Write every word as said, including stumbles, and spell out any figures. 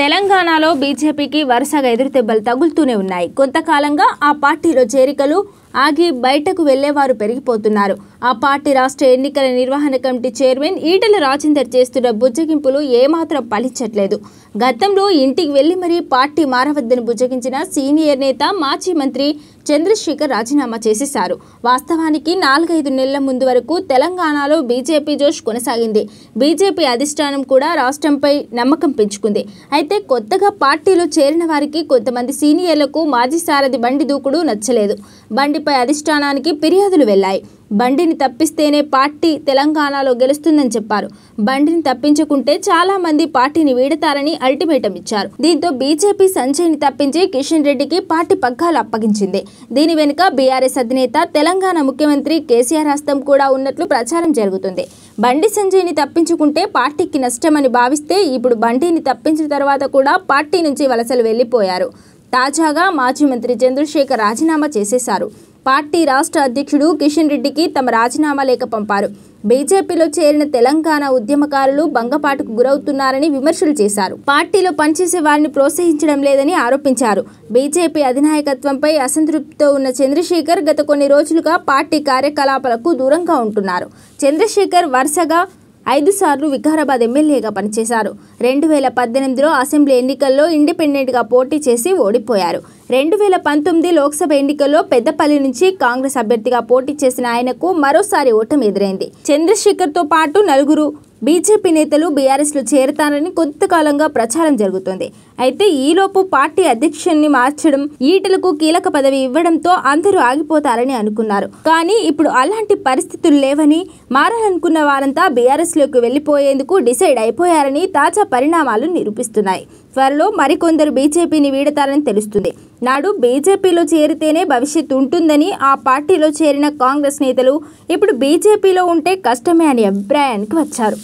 తెలంగాణలో బీజేపీకి వరుసగా ఎదురుదెబ్బలు తగులుతూనే ఉన్నాయి. కొంతకాలంగా ఆ పార్టీలో చేరికలు ఆగి బయటకు వెళ్లేవారు పెరిగిపోతున్నారు. ఆ పార్టీ రాష్ట్ర ఎన్నికల నిర్వహణ కమిటీ చైర్మన్ ఈటెల రాజేందర్ చేస్తున్న బుజ్జగింపులు ఏమాత్రం ఫలించట్లేదు. గతంలో ఇంటికి వెళ్లి మరీ పార్టీ మారవద్దని బుజ్జగించిన సీనియర్ నేత మాజీ మంత్రి చంద్రశేఖర్ రాజీనామా చేసేశారు. వాస్తవానికి నాలుగైదు నెలల ముందు వరకు తెలంగాణలో బీజేపీ జోష్ కొనసాగింది. బీజేపీ అధిష్టానం కూడా రాష్ట్రంపై నమ్మకం పెంచుకుంది. అయితే కొత్తగా పార్టీలో చేరిన వారికి కొంతమంది సీనియర్లకు మాజీ సారథి బండి దూకుడు నచ్చలేదు. బండిపై అధిష్టానానికి ఫిర్యాదులు వెళ్లాయి. బండిని తప్పిస్తేనే పార్టీ తెలంగాణలో గెలుస్తుందని చెప్పారు. బండిని తప్పించకుంటే చాలా మంది పార్టీని వీడతారని అల్టిమేటం ఇచ్చారు. దీంతో బీజేపీ సంజయ్ని తప్పించి కిషన్ రెడ్డికి పార్టీ పగ్గాలు అప్పగించింది. దీని వెనుక బీఆర్ఎస్ అధినేత తెలంగాణ ముఖ్యమంత్రి కేసీఆర్ హస్తం కూడా ఉన్నట్లు ప్రచారం జరుగుతుంది. బండి సంజయ్ని తప్పించుకుంటే పార్టీకి నష్టమని భావిస్తే ఇప్పుడు బండిని తప్పించిన తర్వాత కూడా పార్టీ నుంచి వలసలు వెళ్లిపోయారు. తాజాగా మాజీ మంత్రి చంద్రశేఖర్ రాజీనామా చేసేశారు. పార్టీ రాష్ట్ర అధ్యక్షుడు కిషన్ రెడ్డికి తమ రాజీనామా లేఖ పంపారు. బీజేపీలో చేరిన తెలంగాణ ఉద్యమకారులు భంగపాటుకు గురవుతున్నారని విమర్శలు చేశారు. పార్టీలో పనిచేసే వారిని ప్రోత్సహించడం లేదని ఆరోపించారు. బీజేపీ అధినాయకత్వంపై అసంతృప్తితో ఉన్న చంద్రశేఖర్ గత కొన్ని రోజులుగా పార్టీ కార్యకలాపాలకు దూరంగా ఉంటున్నారు. చంద్రశేఖర్ వరుసగా ఐదు సార్లు వికారాబాద్ ఎమ్మెల్యేగా పనిచేశారు. రెండు వేల పద్దెనిమిదిలో అసెంబ్లీ ఎన్నికల్లో ఇండిపెండెంట్గా పోటీ చేసి ఓడిపోయారు. రెండు వేల పంతొమ్మిది లోక్సభ ఎన్నికల్లో పెద్దపల్లి నుంచి కాంగ్రెస్ అభ్యర్థిగా పోటీ చేసిన ఆయనకు మరోసారి ఓటమి ఎదురైంది. చంద్రశేఖర్తో పాటు నలుగురు బీజేపీ నేతలు బీఆర్ఎస్లో చేరతారని కొంతకాలంగా ప్రచారం జరుగుతోంది. అయితే ఈలోపు పార్టీ అధ్యక్షున్ని మార్చడం, ఈటలకు కీలక పదవి ఇవ్వడంతో అందరూ ఆగిపోతారని అనుకున్నారు. కానీ ఇప్పుడు అలాంటి పరిస్థితులు లేవని, మారాలనుకున్న వారంతా బీఆర్ఎస్లోకి వెళ్లిపోయేందుకు డిసైడ్ అయిపోయారని తాజా పరిణామాలు నిరూపిస్తున్నాయి. త్వరలో మరికొందరు బీజేపీని వీడతారని తెలుస్తుంది. నాడు బీజేపీలో చేరితేనే భవిష్యత్తు ఉంటుందని ఆ పార్టీలో చేరిన కాంగ్రెస్ నేతలు ఇప్పుడు బీజేపీలో ఉంటే కష్టమే అనే అభిప్రాయానికి వచ్చారు.